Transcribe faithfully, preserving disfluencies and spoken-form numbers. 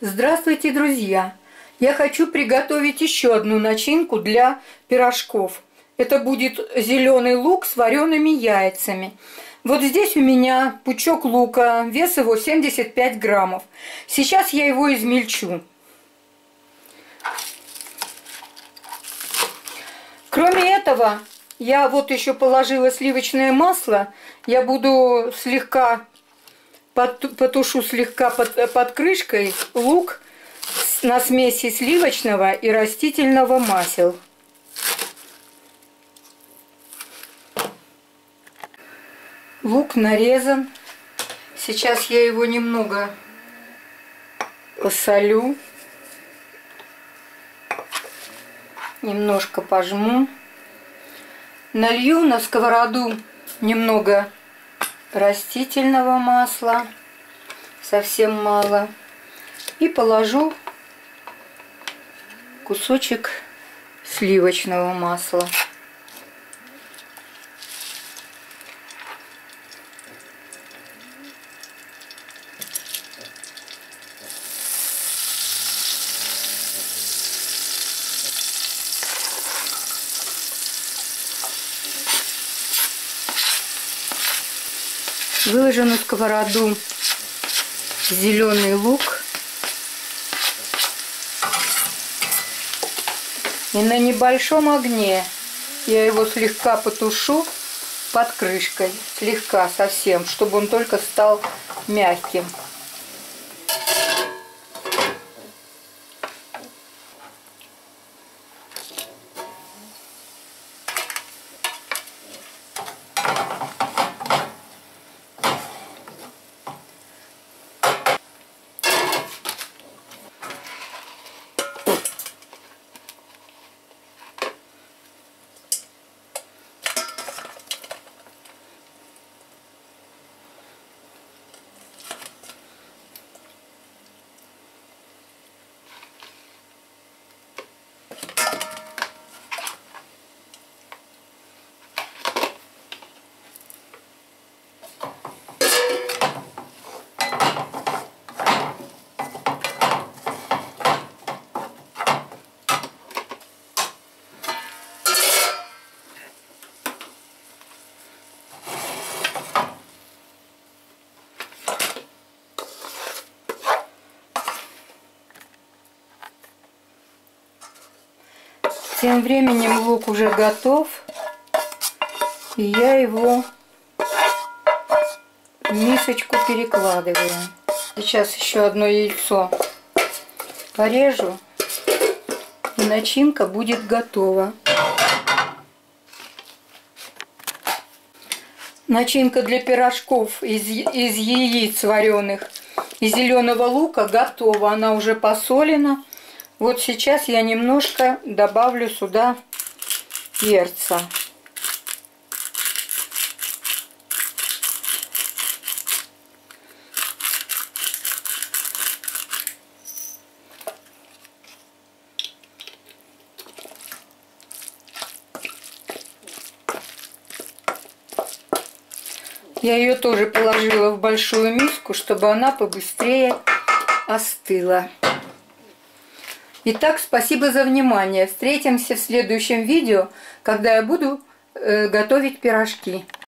Здравствуйте, друзья! Я хочу приготовить еще одну начинку для пирожков. Это будет зеленый лук с вареными яйцами. Вот здесь у меня пучок лука, вес его семьдесят пять граммов. Сейчас я его измельчу. Кроме этого, я вот еще положила сливочное масло. Я буду слегка... Потушу слегка под, под крышкой лук на смеси сливочного и растительного масел. Лук нарезан. Сейчас я его немного посолю. Немножко пожму. Налью на сковороду немного растительного масла, совсем мало, и положу кусочек сливочного масла. Выложу на сковороду зеленый лук и на небольшом огне я его слегка потушу под крышкой, слегка совсем, чтобы он только стал мягким. Тем временем лук уже готов, и я его в мисочку перекладываю. Сейчас еще одно яйцо порежу, и начинка будет готова. Начинка для пирожков из, из яиц вареных и зеленого лука готова, она уже посолена. Вот сейчас я немножко добавлю сюда перца. Я ее тоже положила в большую миску, чтобы она побыстрее остыла. Итак, спасибо за внимание. Встретимся в следующем видео, когда я буду э, готовить пирожки.